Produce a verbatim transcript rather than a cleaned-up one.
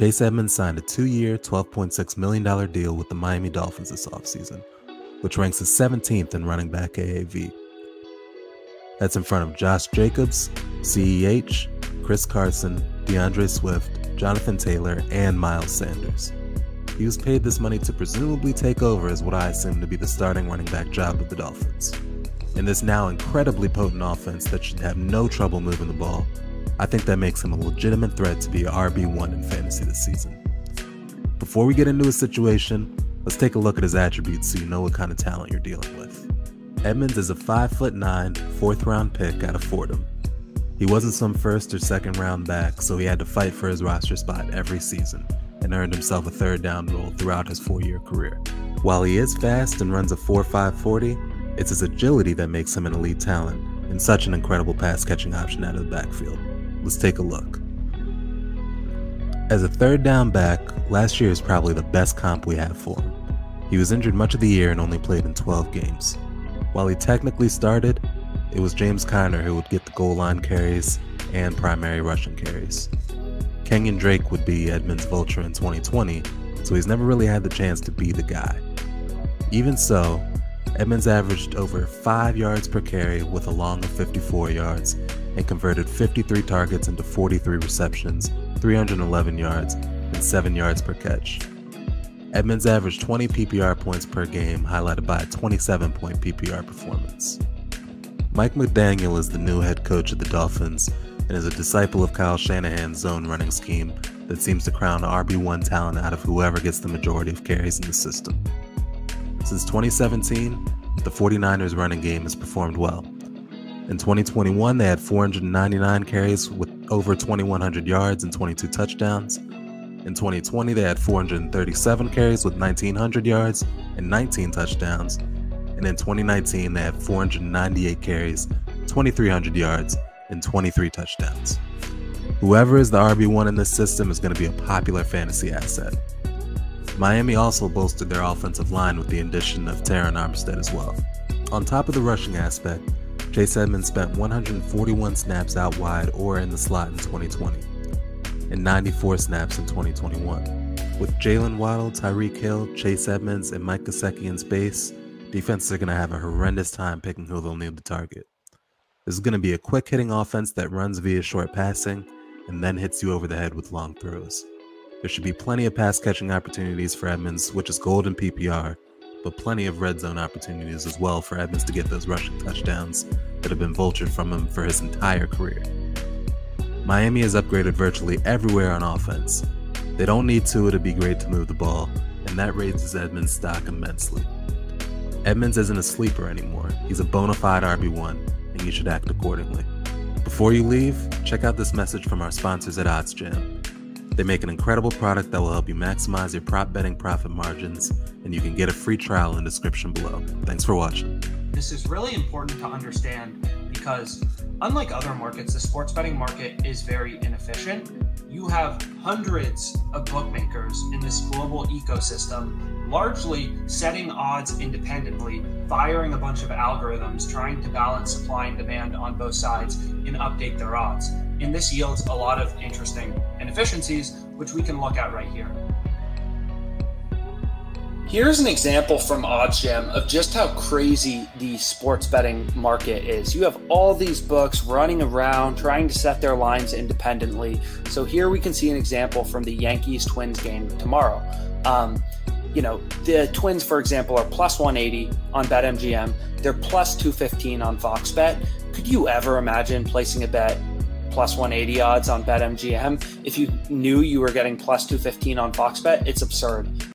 Chase Edmonds signed a two-year, twelve point six million dollars deal with the Miami Dolphins this offseason, which ranks as seventeenth in running back A A V. That's in front of Josh Jacobs, C E H, Chris Carson, DeAndre Swift, Jonathan Taylor, and Miles Sanders. He was paid this money to presumably take over as what I assume to be the starting running back job with the Dolphins. In this now incredibly potent offense that should have no trouble moving the ball, I think that makes him a legitimate threat to be an R B one in fantasy this season. Before we get into his situation, let's take a look at his attributes so you know what kind of talent you're dealing with. Edmonds is a five foot nine, fourth round pick out of Fordham. He wasn't some first or second round back, so he had to fight for his roster spot every season and earned himself a third down role throughout his four year career. While he is fast and runs a four five forty, it's his agility that makes him an elite talent and such an incredible pass catching option out of the backfield. Let's take a look. As a third down back, last year is probably the best comp we have for him. He was injured much of the year and only played in twelve games. While he technically started, it was James Conner who would get the goal line carries and primary rushing carries. Kenyon Drake would be Edmonds' vulture in twenty twenty, so he's never really had the chance to be the guy. Even so, Edmonds averaged over five yards per carry with a long of fifty-four yards and converted fifty-three targets into forty-three receptions, three hundred eleven yards, and seven yards per catch. Edmonds averaged twenty P P R points per game, highlighted by a twenty-seven point P P R performance. Mike McDaniel is the new head coach of the Dolphins and is a disciple of Kyle Shanahan's zone running scheme that seems to crown R B one talent out of whoever gets the majority of carries in the system. Since twenty seventeen, the forty-niners running game has performed well. In twenty twenty-one, they had four hundred ninety-nine carries with over twenty-one hundred yards and twenty-two touchdowns. In twenty twenty, they had four hundred thirty-seven carries with nineteen hundred yards and nineteen touchdowns. And in twenty nineteen, they had four hundred ninety-eight carries, twenty-three hundred yards, and twenty-three touchdowns. Whoever is the R B one in this system is going to be a popular fantasy asset. Miami also bolstered their offensive line with the addition of Terron Armstead as well. On top of the rushing aspect, Chase Edmonds spent one hundred forty-one snaps out wide or in the slot in twenty twenty. And ninety-four snaps in twenty twenty-one. With Jaylen Waddle, Tyreek Hill, Chase Edmonds, and Mike Gesicki in space, defenses are going to have a horrendous time picking who they'll need to target. This is going to be a quick-hitting offense that runs via short passing and then hits you over the head with long throws. There should be plenty of pass-catching opportunities for Edmonds, which is gold in P P R, but plenty of red zone opportunities as well for Edmonds to get those rushing touchdowns that have been vultured from him for his entire career. Miami has upgraded virtually everywhere on offense. They don't need Tua to be great to move the ball, and that raises Edmonds' stock immensely. Edmonds isn't a sleeper anymore. He's a bona fide R B one, and you should act accordingly. Before you leave, check out this message from our sponsors at OddsJam. They make an incredible product that will help you maximize your prop betting profit margins, and you can get a free trial in the description below. Thanks for watching. This is really important to understand because unlike other markets, the sports betting market is very inefficient. You have hundreds of bookmakers in this global ecosystem, largely setting odds independently, firing a bunch of algorithms, trying to balance supply and demand on both sides and update their odds. And this yields a lot of interesting inefficiencies, which we can look at right here. Here's an example from OddsJam of just how crazy the sports betting market is. You have all these books running around trying to set their lines independently. So here we can see an example from the Yankees-Twins game tomorrow. Um, you know, the Twins, for example, are plus one eighty on BetMGM. They're plus two fifteen on FoxBet. Could you ever imagine placing a bet plus one eighty odds on BetMGM if you knew you were getting plus two fifteen on FoxBet? It's absurd.